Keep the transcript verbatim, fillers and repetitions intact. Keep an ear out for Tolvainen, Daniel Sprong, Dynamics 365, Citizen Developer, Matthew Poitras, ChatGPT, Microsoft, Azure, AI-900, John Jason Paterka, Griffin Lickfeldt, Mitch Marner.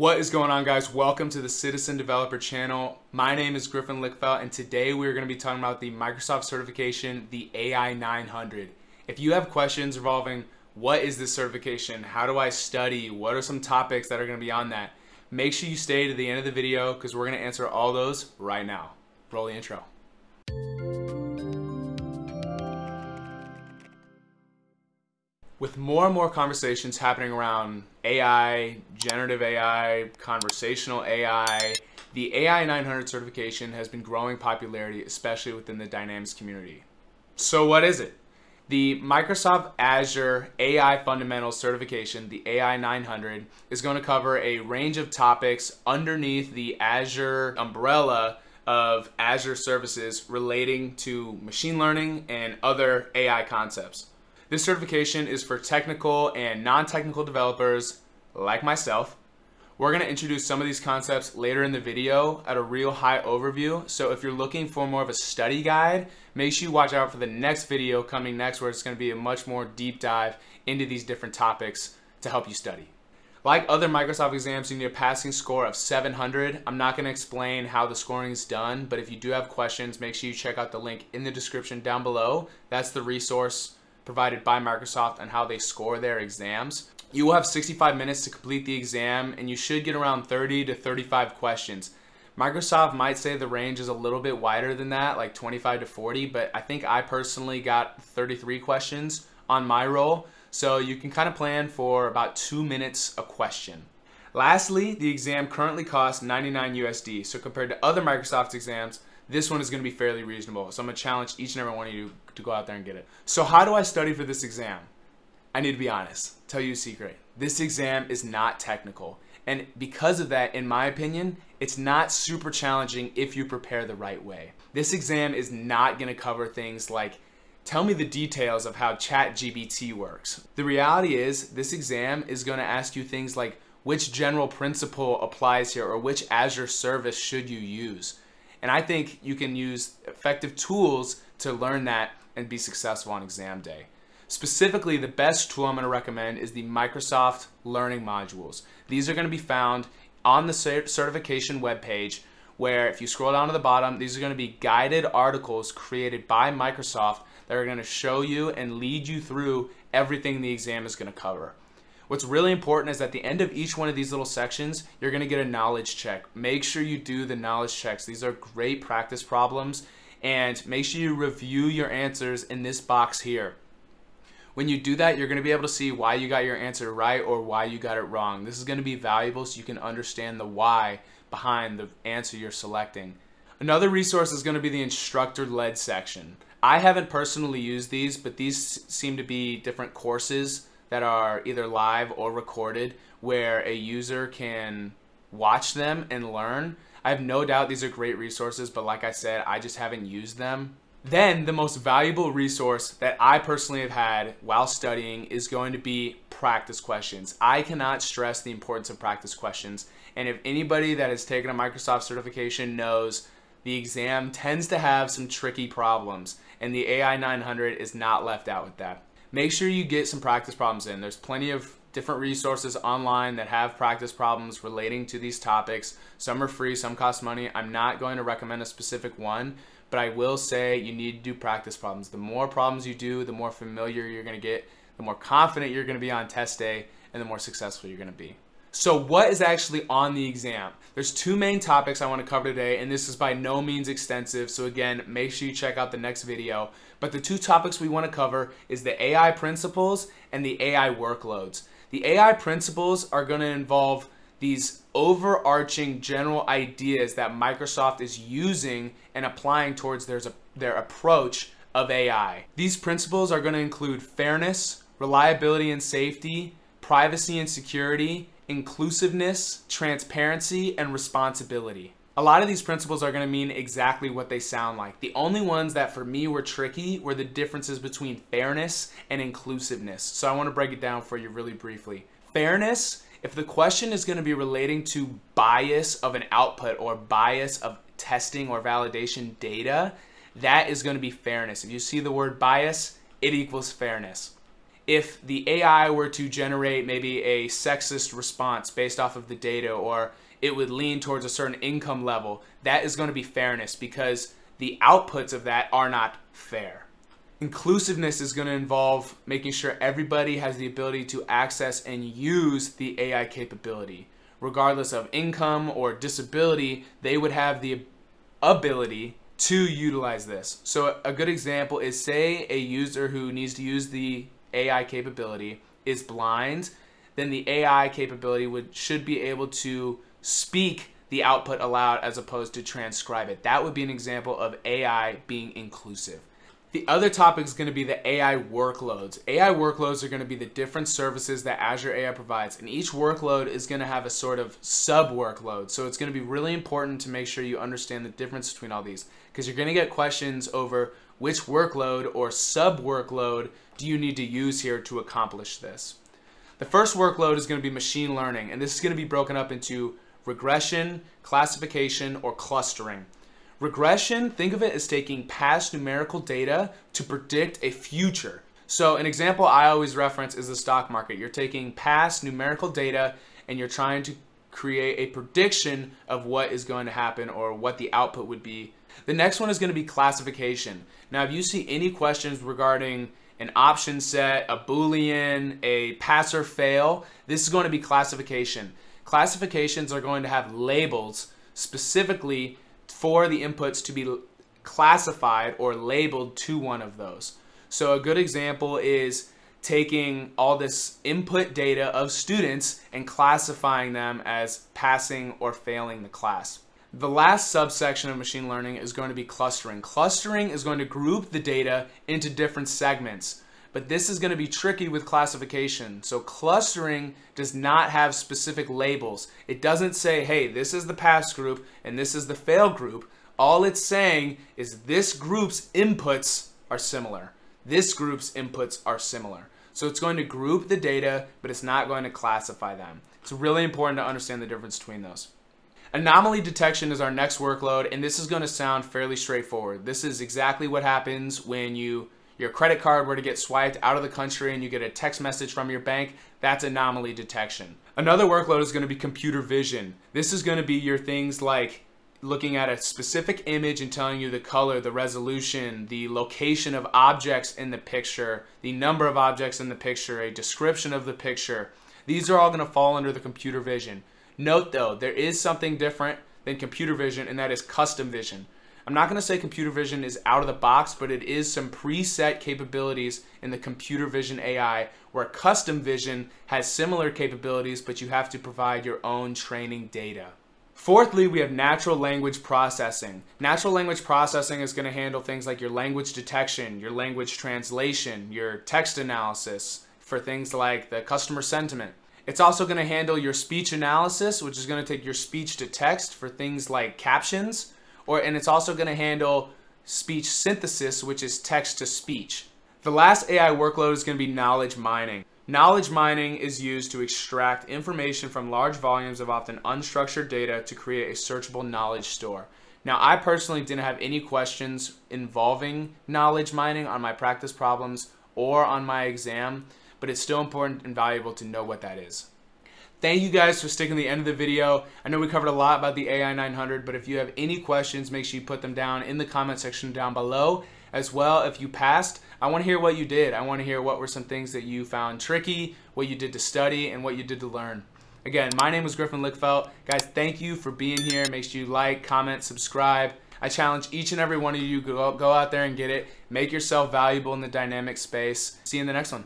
What is going on, guys? Welcome to the Citizen Developer channel. My name is Griffin Lickfeldt, and today we're going to be talking about the Microsoft certification, the A I nine hundred. If you have questions revolving what is this certification, how do I study, what are some topics that are going to be on that, make sure you stay to the end of the video because we're going to answer all those right now. Roll the intro. With more and more conversations happening around A I, generative A I, conversational A I, the A I nine hundred certification has been growing popularity, especially within the Dynamics community. So what is it? The Microsoft Azure A I Fundamentals certification, the A I nine hundred, is going to cover a range of topics underneath the Azure umbrella of Azure services relating to machine learning and other A I concepts. This certification is for technical and non-technical developers like myself. We're going to introduce some of these concepts later in the video at a real high overview. So if you're looking for more of a study guide, make sure you watch out for the next video coming next, where it's going to be a much more deep dive into these different topics to help you study. Like other Microsoft exams, you need a passing score of seven hundred. I'm not going to explain how the scoring is done, but if you do have questions, make sure you check out the link in the description down below. That's the resource provided by Microsoft on how they score their exams. You will have sixty-five minutes to complete the exam, and you should get around thirty to thirty-five questions. Microsoft might say the range is a little bit wider than that, like twenty-five to forty, but I think I personally got thirty-three questions on my roll, so you can kind of plan for about two minutes a question. Lastly, the exam currently costs ninety-nine U S D, so compared to other Microsoft exams, this one is going to be fairly reasonable. So I'm going to challenge each and every one of you to go out there and get it. So how do I study for this exam? I need to be honest, tell you a secret. This exam is not technical. And because of that, in my opinion, it's not super challenging if you prepare the right way. This exam is not going to cover things like, tell me the details of how ChatGPT works. The reality is, this exam is going to ask you things like, which general principle applies here, or which Azure service should you use? And I think you can use effective tools to learn that and be successful on exam day. Specifically, the best tool I'm going to recommend is the Microsoft Learning Modules. These are going to be found on the certification webpage, where if you scroll down to the bottom, these are going to be guided articles created by Microsoft that are going to show you and lead you through everything the exam is going to cover. What's really important is at the end of each one of these little sections, you're going to get a knowledge check. Make sure you do the knowledge checks. These are great practice problems, and make sure you review your answers in this box here. When you do that, you're going to be able to see why you got your answer right or why you got it wrong. This is going to be valuable so you can understand the why behind the answer you're selecting. Another resource is going to be the instructor-led section. I haven't personally used these, but these seem to be different courses that are either live or recorded, where a user can watch them and learn. I have no doubt these are great resources, but like I said, I just haven't used them. Then the most valuable resource that I personally have had while studying is going to be practice questions. I cannot stress the importance of practice questions. And if anybody that has taken a Microsoft certification knows, the exam tends to have some tricky problems, and the A I nine hundred is not left out with that. Make sure you get some practice problems in. There's plenty of different resources online that have practice problems relating to these topics. Some are free, some cost money. I'm not going to recommend a specific one, but I will say you need to do practice problems. The more problems you do, the more familiar you're going to get, the more confident you're going to be on test day, and the more successful you're going to be. So what is actually on the exam? There's two main topics I want to cover today, and this is by no means extensive, so again, make sure you check out the next video. But the two topics we want to cover is the A I principles and the A I workloads. The A I principles are going to involve these overarching general ideas that Microsoft is using and applying towards their, their approach of A I. These principles are going to include fairness, reliability and safety, privacy and security, inclusiveness, transparency, and responsibility. A lot of these principles are going to mean exactly what they sound like. The only ones that for me were tricky were the differences between fairness and inclusiveness. So I want to break it down for you really briefly. Fairness, if the question is going to be relating to bias of an output or bias of testing or validation data, that is going to be fairness. If you see the word bias, it equals fairness. if the A I were to generate maybe a sexist response based off of the data, or it would lean towards a certain income level, that is going to be fairness, because the outputs of that are not fair. Inclusiveness is going to involve making sure everybody has the ability to access and use the A I capability. Regardless of income or disability, they would have the ability to utilize this. So a good example is, say a user who needs to use the A I capability is blind, then the A I capability would should be able to speak the output aloud as opposed to transcribe it. That would be an example of A I being inclusive. The other topic is going to be the A I workloads. A I workloads are going to be the different services that Azure A I provides, and each workload is going to have a sort of sub-workload. So it's going to be really important to make sure you understand the difference between all these, because you're going to get questions over which workload or sub-workload do you need to use here to accomplish this. The first workload is going to be machine learning, and this is going to be broken up into regression, classification, or clustering. Regression, think of it as taking past numerical data to predict a future. So an example I always reference is the stock market. You're taking past numerical data and you're trying to create a prediction of what is going to happen or what the output would be. The next one is going to be classification. Now, if you see any questions regarding an option set, a Boolean, a pass or fail, this is going to be classification. Classifications are going to have labels specifically for the inputs to be classified or labeled to one of those. So a good example is taking all this input data of students and classifying them as passing or failing the class. The last subsection of machine learning is going to be clustering. Clustering is going to group the data into different segments, but this is going to be tricky with classification. So clustering does not have specific labels. It doesn't say, hey, this is the pass group and this is the fail group. All it's saying is this group's inputs are similar. This group's inputs are similar. So it's going to group the data, but it's not going to classify them. It's really important to understand the difference between those. Anomaly detection is our next workload, and this is going to sound fairly straightforward. This is exactly what happens when you your credit card were to get swiped out of the country and you get a text message from your bank. That's anomaly detection. Another workload is going to be computer vision. This is going to be your things like looking at a specific image and telling you the color, the resolution, the location of objects in the picture, the number of objects in the picture, a description of the picture. These are all going to fall under the computer vision. Note though, there is something different than computer vision, and that is custom vision. I'm not going to say computer vision is out of the box, but it is some preset capabilities in the computer vision A I, where custom vision has similar capabilities, but you have to provide your own training data. Fourthly, we have natural language processing. Natural language processing is going to handle things like your language detection, your language translation, your text analysis for things like the customer sentiment. It's also going to handle your speech analysis, which is going to take your speech to text for things like captions. Or, and it's also going to handle speech synthesis, which is text to speech. The last A I workload is going to be knowledge mining. Knowledge mining is used to extract information from large volumes of often unstructured data to create a searchable knowledge store. Now, I personally didn't have any questions involving knowledge mining on my practice problems or on my exam, but it's still important and valuable to know what that is. Thank you guys for sticking to the end of the video. I know we covered a lot about the A I nine hundred, but if you have any questions, make sure you put them down in the comment section down below. As well, if you passed, I want to hear what you did. I want to hear what were some things that you found tricky, what you did to study, and what you did to learn. Again, my name is Griffin Lickfeldt. Guys, thank you for being here. Make sure you like, comment, subscribe. I challenge each and every one of you, go out there and get it. Make yourself valuable in the dynamic space. See you in the next one.